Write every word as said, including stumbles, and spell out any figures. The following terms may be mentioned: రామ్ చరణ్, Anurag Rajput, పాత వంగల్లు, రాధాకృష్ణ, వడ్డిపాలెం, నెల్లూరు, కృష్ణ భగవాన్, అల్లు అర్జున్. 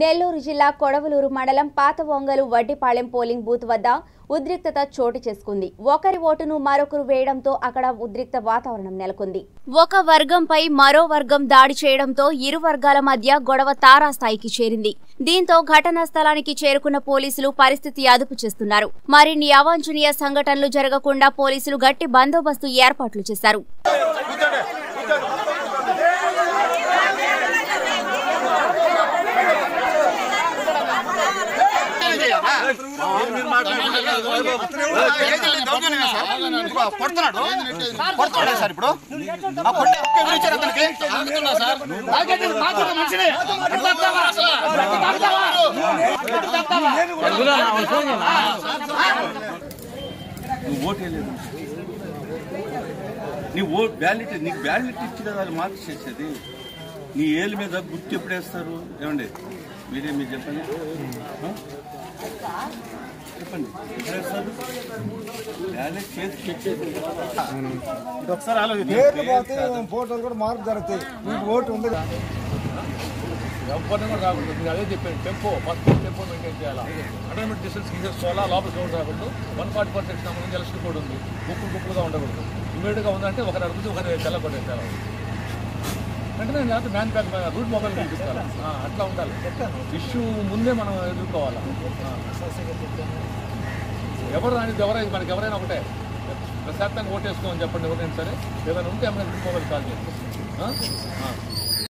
నెల్లూరు జిల్లా కొడవలూరు మండలం పాత వంగలు వడ్డిపాలెం పోలింగ్ బూత్ వద్ద ఉద్రిక్తత చోటు చేసుకుంది. ఒకరి ఓటును మరొకరు వేయడంతో అక్కడ ఉద్రిక్త వాతావరణం నెలకొంది. ఒక వర్గంపై మరో వర్గం దాడి చేయడంతో ఇరు వర్గాల మధ్య గొడవ తారాస్థాయికి చేరింది. దీంతో ఘటనా స్థలానికి చేరుకున్న పోలీసులు పరిస్థితి అదుపు చేస్తున్నారు. మరిన్ని అవాంఛనీయ సంఘటనలు జరగకుండా పోలీసులు గట్టి బందోబస్తు ఏర్పాట్లు చేశారు. नी ओट व्यालिट नी व्यालिट इच्छा मार्क्स नी एल गुर्तिपेस्टर मार्क जरूरत ओट टेपो फस्ट टेपो maintain hundred distance one forty percent एलक्शन को गुप्त गुप्त उड़कूद इमीडियट उड़े चल पड़े వెంటనే నాకు బ్యాన్ ప్యాక్ రూట్ మొబైల్ పంపిస్తారు. అట్లా ఉండాలి. ఇష్యూ ముందే మనం ఎదుర్కోవాలి. ఎవరు అనేది ఎవరైనా మనకి ఎవరైనా ఒకటే ప్రశాంతంగా ఓటేసుకోమని చెప్పండి. ఎవరైనా సరే ఏదైనా ఉంటే మనం రూట్ మొబైల్ కాల్ చేస్తాం.